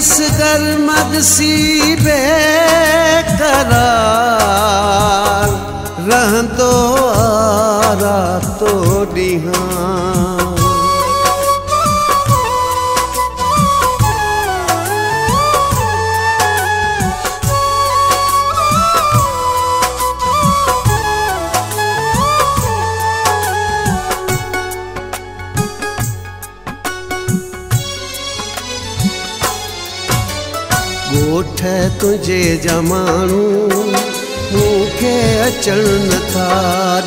असगर मदसी बेकरार रह दो आरा तो डिहां गोठ तुझे जमाणू मूंखे अचण नथा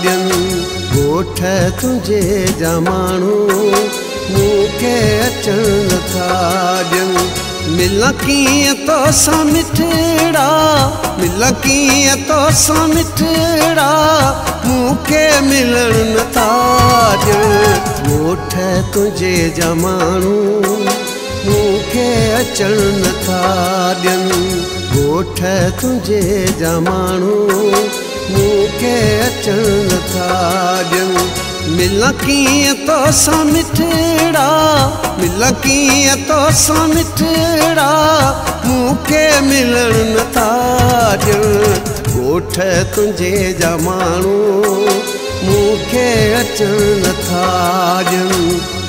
ॾियनि गोठ तुझे जमाणू मूंखे अचण नथा ॾियनि मिला कीअं तोसां मिठड़ा मिला कीअं तोसां मिठड़ा मूंखे मिलण नथा ॾियनि गोठ तुझे जमाणू मूंखे अचण नथा ॾियनि गोठ तुझे जा माण्हू मूंखे अचण नथा ॾियनि मिला कीअं तोसां मिठड़ा मिला कीअं तोसां मिठड़ा मूंखे मिलण नथा ॾियनि गोठ तुझे जा माण्हू मूंखे अचण नथा ॾियनि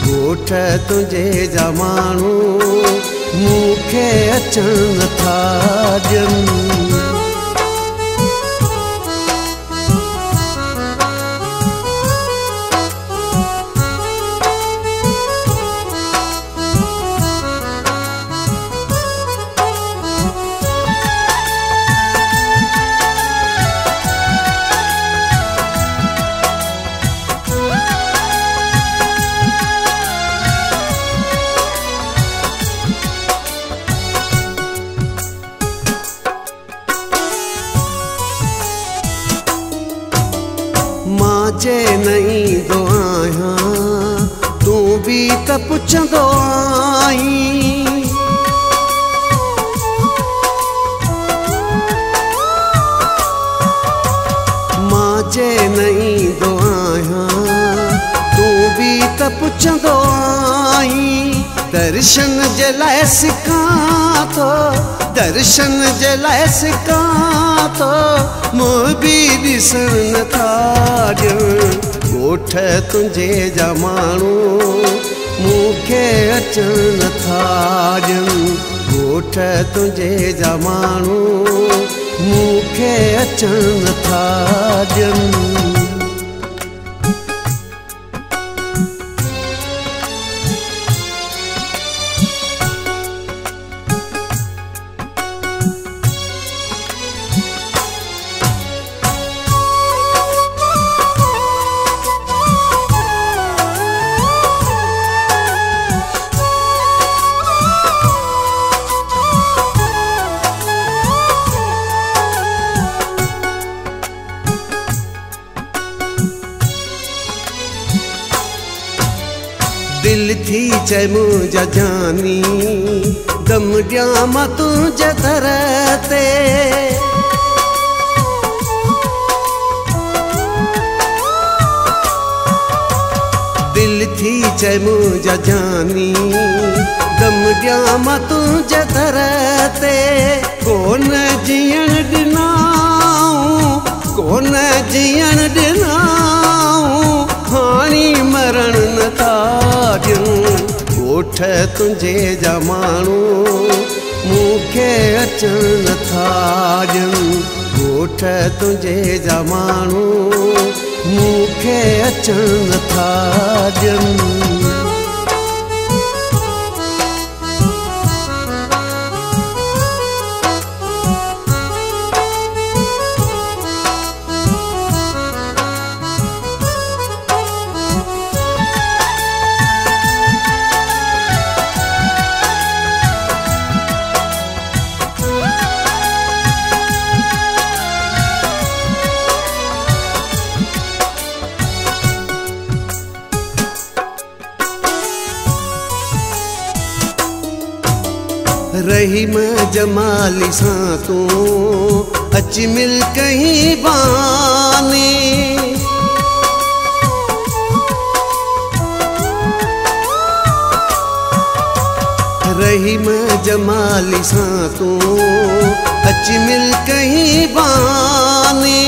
गोठ तुझे जा माण्हू मूंखे अचण नथा ॾियनि जे नहीं दो आया तू भी त पुछंदो आई मां जे नहीं दो आया तू भी त पुछंदो आई दर्शन जे लाइ सिखां थो दर्शन जे लाइ सिखां थो मूं बि ॾिसण नथा ॾियनि गोठ तुंहिंजे जा माण्हू मूंखे अचण नथा ॾियनि गोठ तुंहिंजे जा माण्हू मूंखे अचण नथा ॾियनि दिल थी चए मुझा जानी दम ॾियां मां तुंहिंजे दर ते दिल थी चए मुझा जानी दम ॾियां मां तुंहिंजे दर ते कोन जीअण ॾिनाऊं कोन जीअण ॾिनाऊं हाणे मरण नथा गोठ तुझे जा माण्हू मूंखे अचण नथा ॾियनि गोठ तुझे जा माण्हू मूंखे अचण नथा ॾियनि रहीम जमाली सां तूं अची मिल कहीं बहाने रहीम जमाली सां तू अच मिल कहीं बानी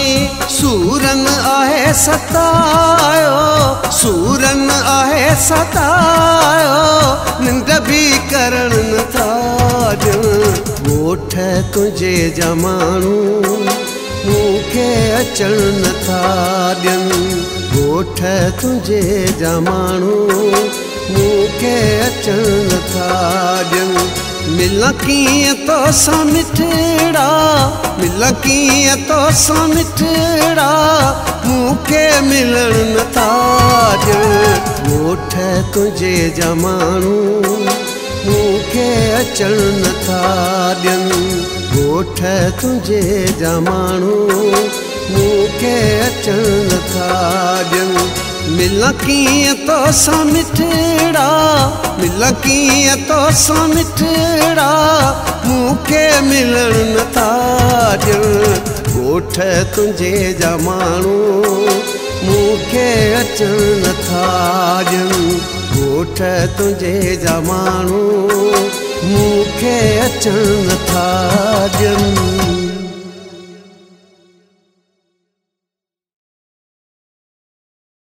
सूरन आहे सतायो सूरन आहे सतायो निंद भी करण नथा गोठ तुझे जमानू मूंखे अचण नथा ॾियन गोठ तुझे जमानू मूंखे अचण नथा ॾियन मिला किए तो सा मिठड़ा मिला किए तो सा मिठड़ा मुखे मिलन नथा गोठ तुझे जमानू मुखे अचण नथा ॾियन गोठ तुझे जमानू मुखे अचण नथा ॾियन मिला किए तो सा मिठड़ा मिला किए तो सा मिठड़ा मुखे मिलन नथा गोठ तुझे जा मानू मुखे अचण नथा गोठ तुझे जा मानू मुखे अचण नथा।